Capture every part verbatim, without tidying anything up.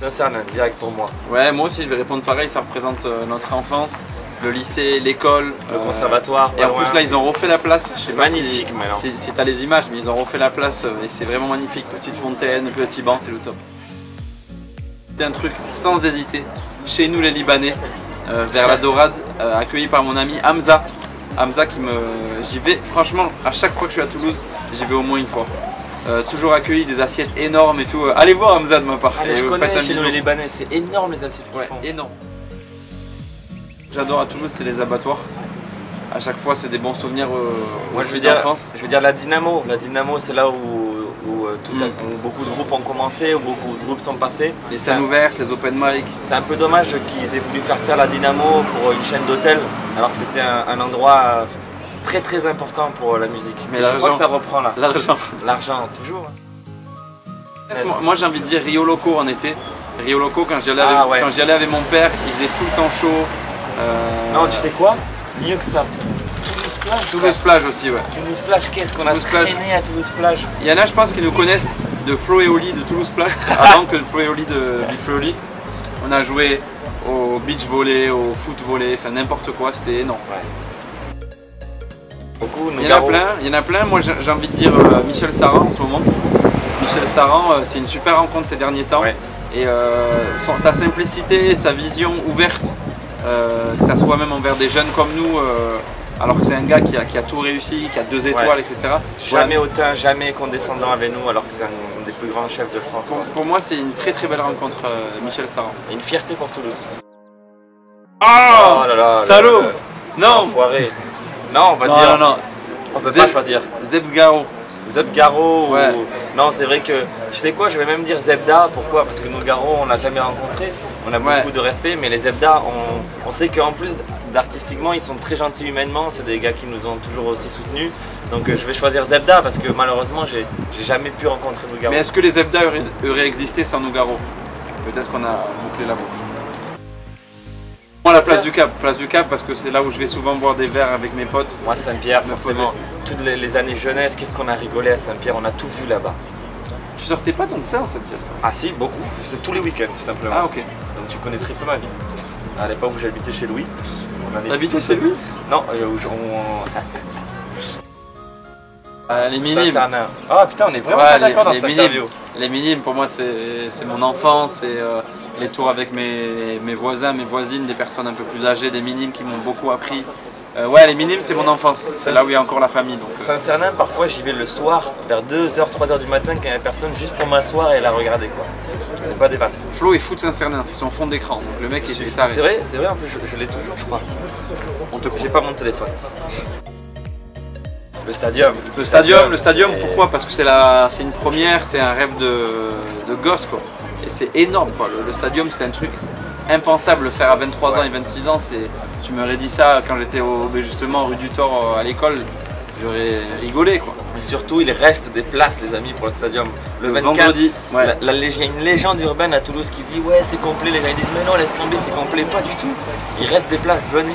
Saint-Sernin, direct pour moi. Ouais, moi aussi je vais répondre pareil, ça représente euh, notre enfance, le lycée, l'école, le euh, conservatoire. Et en loin. plus là ils ont refait la place, c'est magnifique si, maintenant. Si, si t'as les images, mais ils ont refait la place euh, et c'est vraiment magnifique. Petite fontaine, petit banc, c'est le top. C'était un truc sans hésiter, chez nous les Libanais, euh, vers la Dorade, euh, accueilli par mon ami Hamza. Hamza qui me... J'y vais, franchement, à chaque fois que je suis à Toulouse, j'y vais au moins une fois. Euh, toujours accueilli, des assiettes énormes et tout. Allez voir Hamza de ma part. Allez, je connais chez nous les Libanais, c'est énorme les assiettes. Ouais, énorme. J'adore à Toulouse, c'est les abattoirs. À chaque fois, c'est des bons souvenirs euh, Moi, je veux dire, je veux dire la Dynamo. La Dynamo, c'est là où, où, tout mmh. a, où beaucoup de groupes ont commencé, où beaucoup de groupes sont passés. Les scènes ouvertes, les open mic. C'est un peu dommage qu'ils aient voulu faire taire la Dynamo pour une chaîne d'hôtels, alors que c'était un, un endroit... Euh, très très important pour la musique. Mais je crois que ça reprend là. L'argent. L'argent, toujours. Moi j'ai envie de dire Rio Loco en été. Rio Loco, quand j'y allais, ah, avec... ouais. allais avec mon père, il faisait tout le temps chaud. Euh... Non, tu sais quoi? Mieux que ça. Toulouse Plage. Toulouse Plage aussi, ouais. Toulouse Plage, qu'est-ce qu'on a traîné à Toulouse Plage? Il y en a, je pense, qui nous connaissent de Flo et Oli de Toulouse Plage, avant que Flo et Oli de Bigflo et Oli. On a joué au beach volley, au foot volley, enfin n'importe quoi, c'était énorme. Ouais. Beaucoup, il y en a plein, il y en a plein. Moi j'ai envie de dire euh, Michel Sarran en ce moment. Michel Sarran, euh, c'est une super rencontre ces derniers temps. Ouais. Et euh, son, sa simplicité, sa vision ouverte, euh, que ça soit même envers des jeunes comme nous, euh, alors que c'est un gars qui a, qui a tout réussi, qui a deux étoiles, ouais. et cetera. Jamais ouais. hautain, jamais condescendant avec nous, alors que c'est un, un des plus grands chefs de France. Pour, pour moi c'est une très très belle rencontre, euh, Michel Sarran. Et une fierté pour Toulouse. Ah oh, oh là là, salaud le, le, Non enfoiré. Non, on va non, dire. Non, non. On peut Zeb... pas choisir. Zebgaro. Zebgaro. Ouais. Ou... Non, c'est vrai que. Tu sais quoi, je vais même dire Zebda. Pourquoi? Parce que Nougaro, on l'a jamais rencontré. On a ouais. beaucoup de respect, mais les Zebda, on, on sait qu'en plus d'artistiquement, ils sont très gentils humainement. C'est des gars qui nous ont toujours aussi soutenus. Donc je vais choisir Zebda parce que malheureusement, j'ai jamais pu rencontrer Nougaro. Mais est-ce que les Zebda auraient, auraient existé sans Nougaro? Peut-être qu'on a bouclé la boucle. Moi la place du Cap, place du Cap parce que c'est là où je vais souvent boire des verres avec mes potes. Moi Saint-Pierre forcément, toutes les, les années jeunesse, qu'est-ce qu'on a rigolé à Saint-Pierre, on a tout vu là-bas. Tu sortais pas tant que ça en Saint-Pierre toi? Ah si, beaucoup, c'est tous les week-ends tout simplement. Ah ok. Donc tu connais triple ma vie. À l'époque où j'habitais chez Louis. T'habitais chez Louis? Non, euh, où on... Euh, les minimes. Ah oh, putain, on est vraiment ouais, d'accord dans cette minimes. interview. Les minimes, pour moi, c'est mon enfance, c'est euh, les tours avec mes, mes voisins, mes voisines, des personnes un peu plus âgées, des minimes qui m'ont beaucoup appris. Euh, ouais, les minimes, c'est mon enfance, c'est là où il y a encore la famille. Donc, euh... Saint-Sernin, parfois, j'y vais le soir, vers deux heures, trois heures du matin, quand il n'y a personne, juste pour m'asseoir et la regarder, quoi. C'est pas des vannes. Flo est fou de Saint-Sernin, c'est son fond d'écran, donc le mec est taré. C'est vrai, c'est vrai, en plus, je, je l'ai toujours, je crois. On te J'ai pas mon téléphone. Le stadium. Le stadium, le stadium, pourquoi? Parce que c'est la... une première, c'est un rêve de, de gosse quoi. Et c'est énorme quoi. Le, le stadium c'est un truc impensable, le faire à vingt-trois ouais. ans et vingt-six ans, c'est... Tu m'aurais dit ça quand j'étais au... justement rue du Thor à l'école, j'aurais rigolé quoi. Mais surtout il reste des places les amis pour le stadium. Le, le vingt-quatre, vendredi, ouais. la, la, il y a une légende urbaine à Toulouse qui dit ouais c'est complet, les gens ils disent mais non laisse tomber c'est complet, pas du tout. Il reste des places, venez.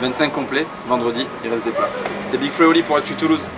vingt-cinq complets, vendredi, il reste des places. C'était Bigflo et Oli pour Actu Toulouse.